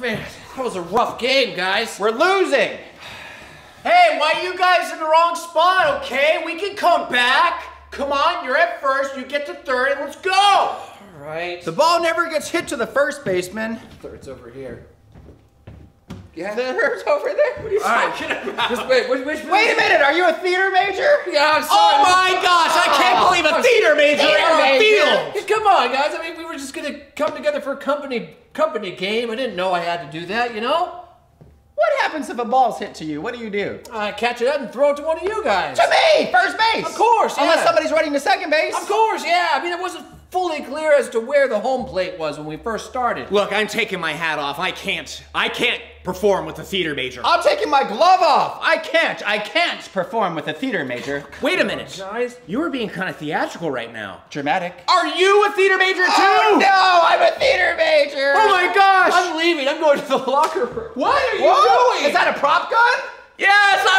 Man, that was a rough game, guys. We're losing. Hey, why are you guys in the wrong spot, okay? We can come back. Come on, you're at first, you get to third, and let's go. All right. The ball never gets hit to the first baseman. Third's over here. Yeah, third's over there? What are you talking about? Just wait a minute, are you a theater major? Yeah, I'm sorry. Oh my gosh, I can't believe a theater major on a field. Come on, guys. I mean, we were just going to come together for a company game. I didn't know I had to do that, you know? What happens if a ball's hit to you? What do you do? I catch it up and throw it to one of you guys. To me! First base! Of course, yeah. Unless somebody's running to second base. Of course, yeah. I mean, it wasn't fully clear as to where the home plate was when we first started. Look, I'm taking my hat off. I can't perform with a theater major. I'm taking my glove off. I can't perform with a theater major. Wait a minute. Guys, you were being kind of theatrical right now. Dramatic. Are you a theater major too? Oh, no, I'm a theater major. Oh my gosh. I'm leaving. I'm going to the locker room. What are you doing? Is that a prop gun? Yeah, it's not